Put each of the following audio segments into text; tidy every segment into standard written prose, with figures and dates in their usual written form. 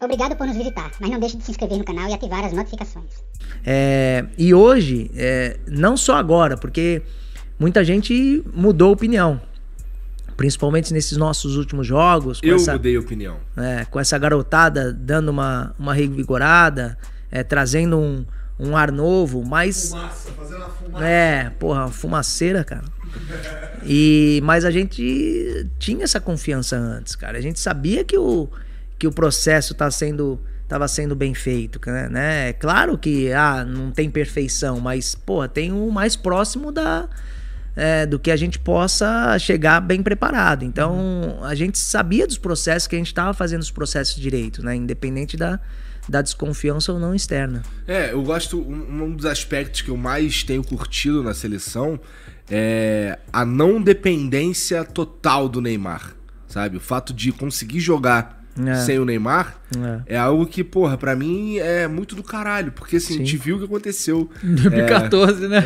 Obrigado por nos visitar, mas não deixe de se inscrever no canal e ativar as notificações. E hoje, não só agora, porque muita gente mudou opinião, principalmente nesses nossos últimos jogos. Eu mudei opinião. Com essa garotada dando uma revigorada, trazendo um ar novo, mas... Fumaça, fazendo uma fumaça. Porra, fumaceira, cara. Mas a gente tinha essa confiança antes, cara. A gente sabia que o processo estava sendo bem feito, né? É claro que não tem perfeição, mas pô, tem o mais próximo do que a gente possa chegar bem preparado. Então a gente sabia dos processos, que a gente estava fazendo os processos direito, né? Independente da desconfiança ou não externa. Eu gosto, um dos aspectos que eu mais tenho curtido na seleção é a não dependência total do Neymar, sabe? O fato de conseguir jogar sem o Neymar, é algo que, porra, pra mim é muito do caralho. Porque assim, a gente viu o que aconteceu em 2014, né?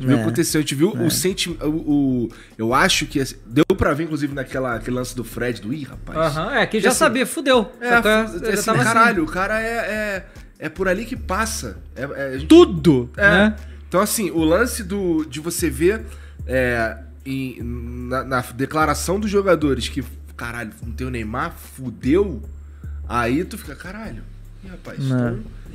A gente viu o sentimento. Eu acho que deu pra ver, inclusive, naquele lance do Fred do... Ih, rapaz. Que já assim, sabia, fudeu. Assim, caralho, assim. O cara é por ali que passa. Tudo! Né? Então, assim, o lance de você ver na declaração dos jogadores que... Caralho, não tem o Neymar, fudeu. Aí tu fica, caralho, e rapaz,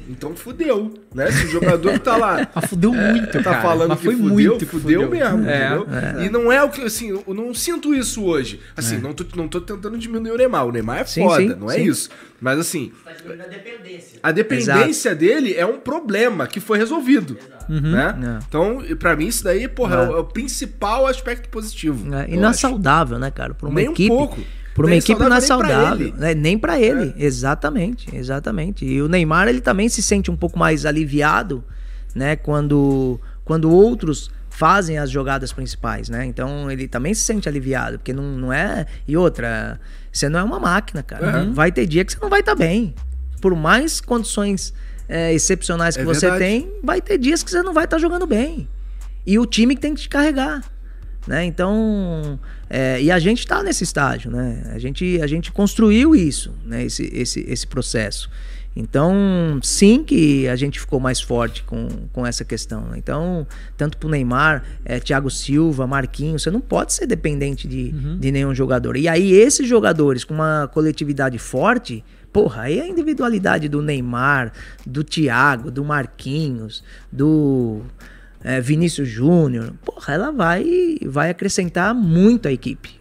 então fudeu, né? Se o jogador tá lá... fudeu muito, tá, cara. Tá falando que fudeu mesmo, entendeu? E não é o que, assim, eu não sinto isso hoje. Assim, não tô tentando diminuir o Neymar. O Neymar é foda, não é isso. Mas assim... Tá diminuindo a dependência. A dependência dele é um problema que foi resolvido, né? Então, pra mim, isso daí, porra, é o principal aspecto positivo. E não é saudável, né, cara? Pra uma equipe... Um pouco. Por uma equipe não é saudável, nem pra ele, exatamente. E o Neymar, ele também se sente um pouco mais aliviado, né, quando outros fazem as jogadas principais, né, então ele também se sente aliviado, porque não é... E outra, você não é uma máquina, cara, vai ter dia que você não vai estar bem, por mais condições excepcionais que você tem, vai ter dias que você não vai estar jogando bem, e o time que tem que te carregar. Né? Então, e a gente está nesse estágio, né? A gente construiu isso, né? Esse processo. Então, sim, que a gente ficou mais forte com essa questão, né? Então, tanto para o Neymar, Thiago Silva, Marquinhos, você não pode ser dependente de nenhum jogador. E aí, esses jogadores com uma coletividade forte... Porra, aí a individualidade do Neymar, do Thiago, do Marquinhos, do... Vinícius Júnior, porra, ela vai acrescentar muito à equipe,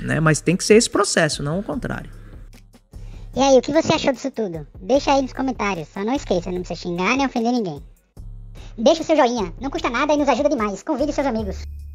né? Mas tem que ser esse processo, não o contrário. E aí, o que você achou disso tudo? Deixa aí nos comentários, só não esqueça, não precisa xingar nem ofender ninguém. Deixa o seu joinha, não custa nada e nos ajuda demais, convide seus amigos.